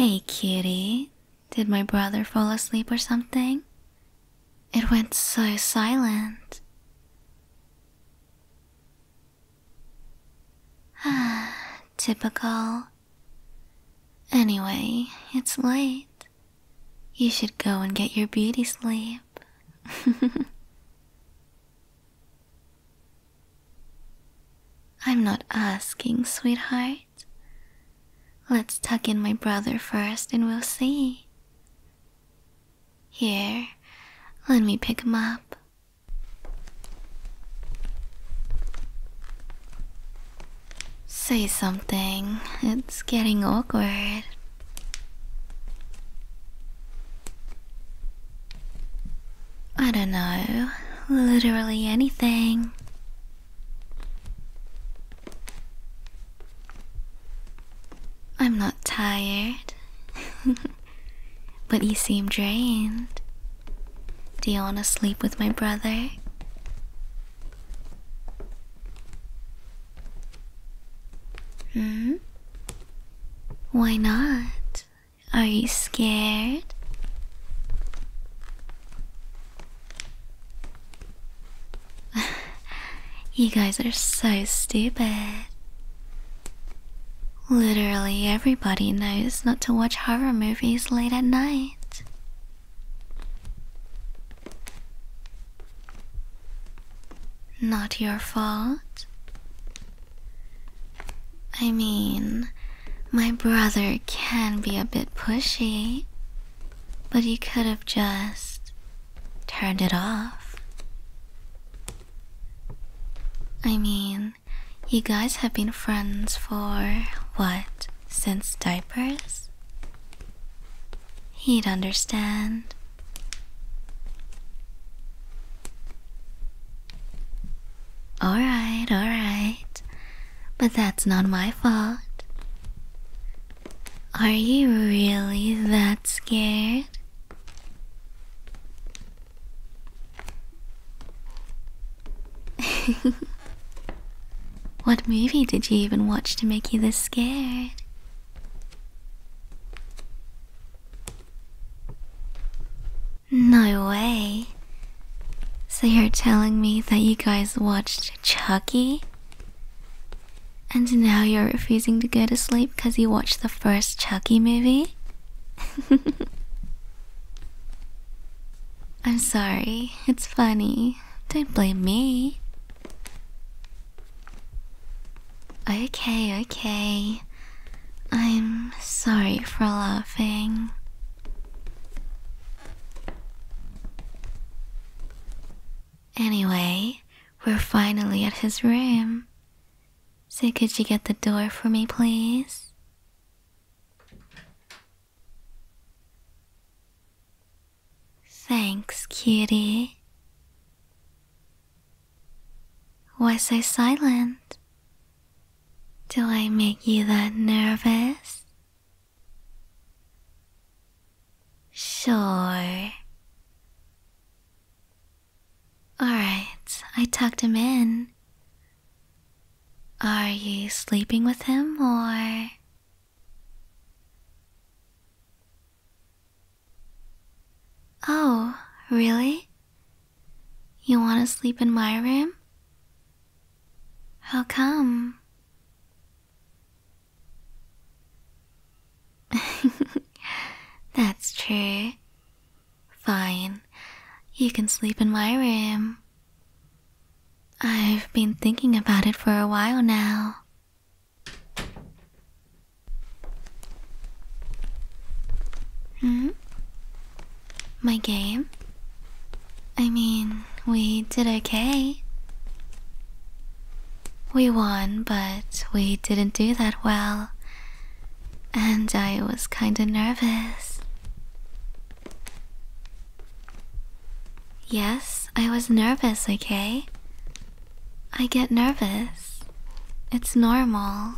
Hey cutie, did my brother fall asleep or something? It went so silent. Ah, typical. Anyway, it's late. You should go and get your beauty sleep. I'm not asking, sweetheart. Let's tuck in my brother first and we'll see. Here, let me pick him up. Say something, it's getting awkward. I don't know, literally anything. I'm not tired, but you seem drained. Do you want to sleep with my brother? Why not? Are you scared? You guys are so stupid. Literally everybody knows not to watch horror movies late at night. Not your fault. I mean, my brother can be a bit pushy, but you could have just turned it off. I mean, you guys have been friends for, what, since diapers? He'd understand. Alright, but that's not my fault. Are you really that scared? What movie did you even watch to make you this scared? No way. So you're telling me that you guys watched Chucky? And now you're refusing to go to sleep because you watched the first Chucky movie? I'm sorry, it's funny. Don't blame me. Okay. I'm sorry for laughing. Anyway, we're finally at his room. So could you get the door for me, please? Thanks, cutie. Why so silent? Do I make you that nervous? Sure. Alright, I tucked him in. Are you sleeping with him or? Oh, really? You want to sleep in my room? How come? That's true. Fine. You can sleep in my room. I've been thinking about it for a while now. My game? I mean, we did okay. We won, but we didn't do that well. And I was kinda nervous. Yes, I was nervous, okay? I get nervous. It's normal.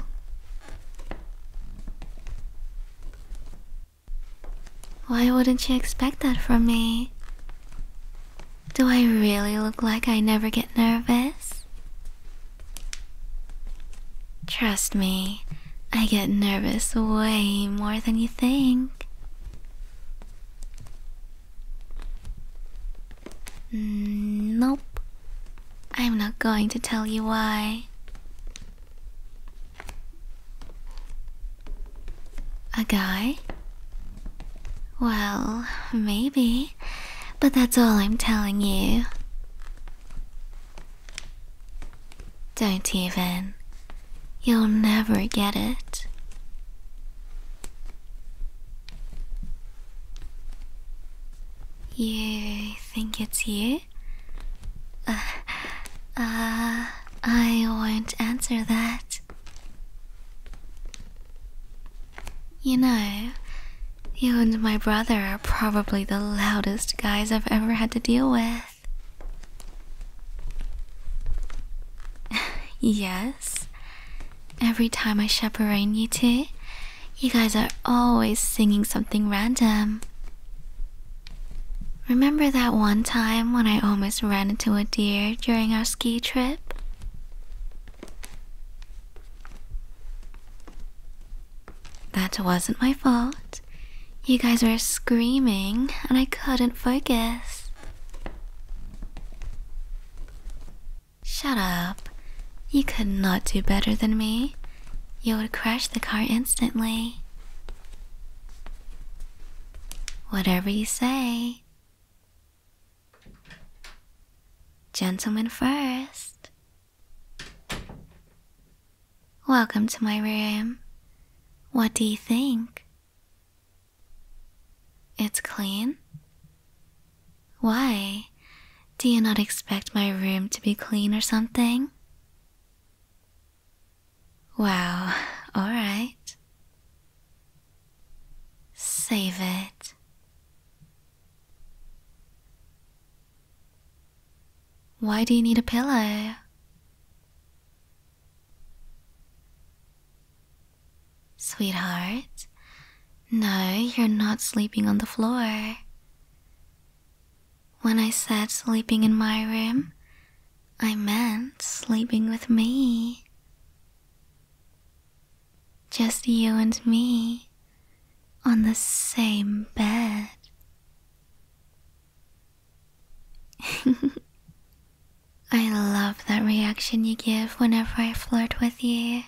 Why wouldn't you expect that from me? Do I really look like I never get nervous? Trust me. I get nervous way more than you think. Nope. I'm not going to tell you why. A guy? Well, maybe, but that's all I'm telling you. Don't even. You'll never get it. You think it's you? I won't answer that. You know, you and my brother are probably the loudest guys I've ever had to deal with. Yes? Every time I chaperone you two, you guys are always singing something random. Remember that one time when I almost ran into a deer during our ski trip? That wasn't my fault. You guys were screaming and I couldn't focus. Shut up. You could not do better than me. You would crash the car instantly. Whatever you say. Gentlemen first. Welcome to my room. What do you think? It's clean? Why? Do you not expect my room to be clean or something? Wow, alright. Save it. Why do you need a pillow? Sweetheart, no, you're not sleeping on the floor. When I said sleeping in my room, I meant sleeping with me. Just you and me, on the same bed. I love that reaction you give whenever I flirt with you.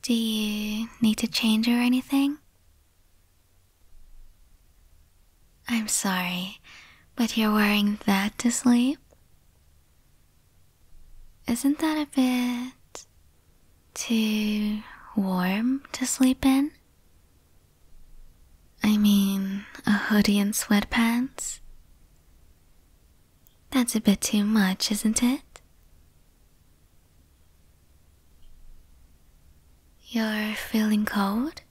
Do you need to change or anything? I'm sorry, but you're wearing that to sleep? Isn't that a bit too warm to sleep in? I mean, a hoodie and sweatpants? That's a bit too much, isn't it? You're feeling cold?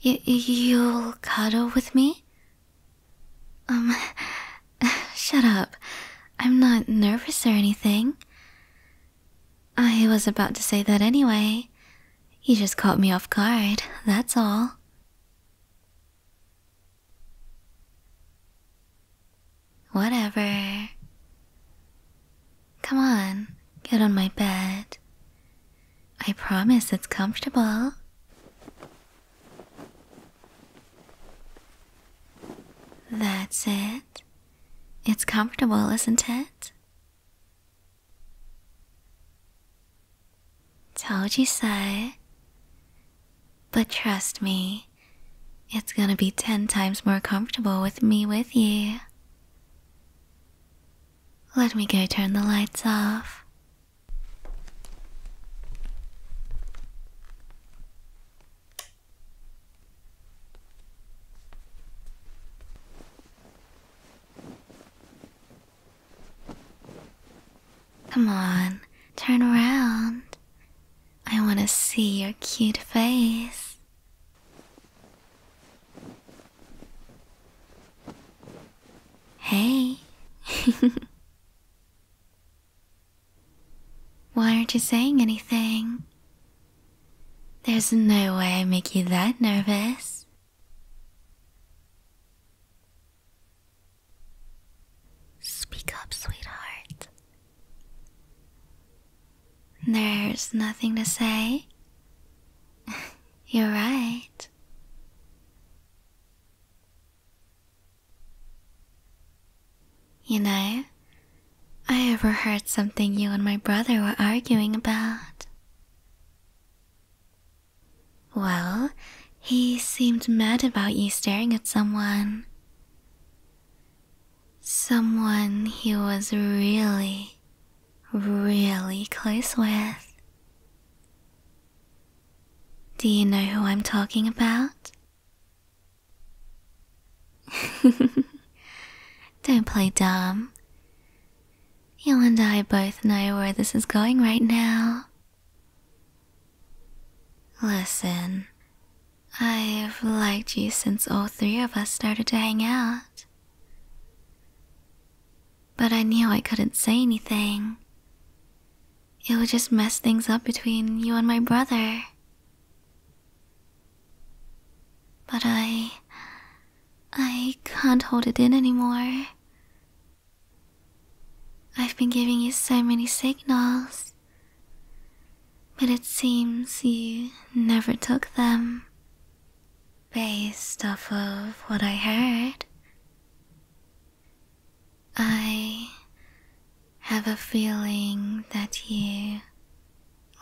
You'll cuddle with me? Shut up. I'm not nervous or anything. I was about to say that anyway. You just caught me off guard, that's all. Whatever. Come on, get on my bed. I promise it's comfortable. That's it. It's comfortable, isn't it? Told you so. But trust me, it's gonna be 10 times more comfortable with me with you. Let me go turn the lights off. Come on, turn around. I want to see your cute face. Hey. Why aren't you saying anything? There's no way I make you that nervous. Speak up, sweetheart. There's nothing to say. You're right. You know, I overheard something you and my brother were arguing about. Well, he seemed mad about you staring at someone. Someone he was really close with. Do you know who I'm talking about? Don't play dumb. You and I both know where this is going right now. Listen, I've liked you since all three of us started to hang out. But I knew I couldn't say anything. It would just mess things up between you and my brother. But I can't hold it in anymore. I've been giving you so many signals, but it seems you never took them. Based off of what I heard, I have a feeling that you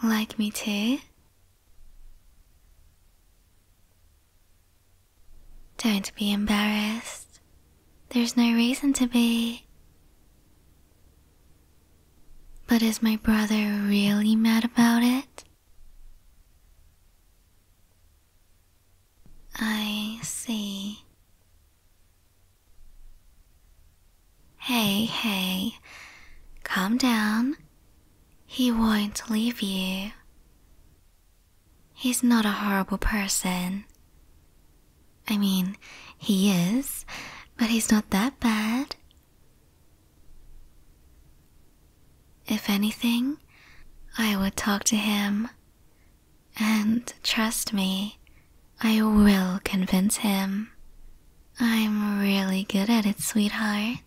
like me too. Don't be embarrassed. There's no reason to be. But is my brother really mad about it? I see. Hey, calm down. He won't leave you. He's not a horrible person. I mean, he is, but he's not that bad. If anything, I would talk to him. And trust me, I will convince him. I'm really good at it, sweetheart.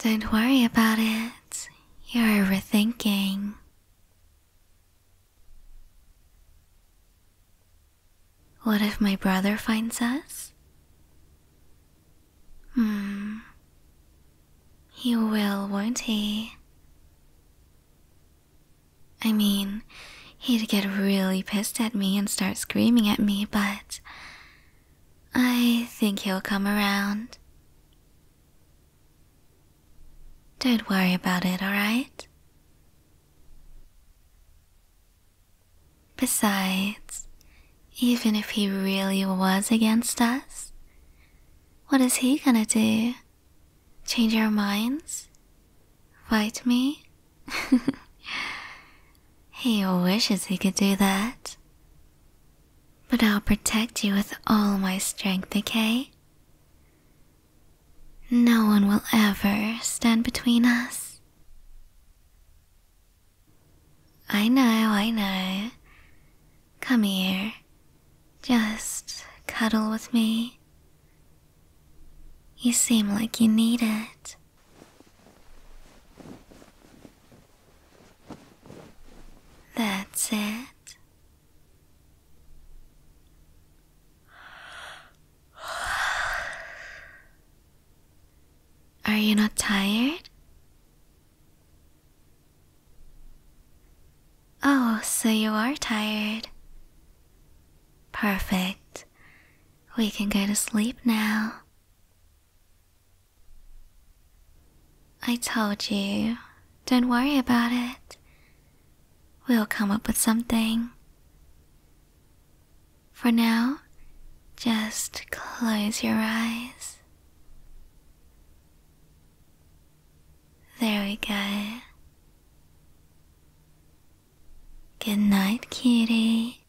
Don't worry about it. You're overthinking. What if my brother finds us? He will, won't he? I mean, he'd get really pissed at me and start screaming at me, but I think he'll come around. Don't worry about it, alright? Besides, even if he really was against us, what is he gonna do? Change our minds? Fight me? He wishes he could do that. But I'll protect you with all my strength, okay? No one will ever stand between us. I know. Come here. Just cuddle with me. You seem like you need it. That's it. Are you not tired? Oh, so you are tired. Perfect. We can go to sleep now. I told you, don't worry about it. We'll come up with something. For now, just close your eyes. There we go. Good night, cutie.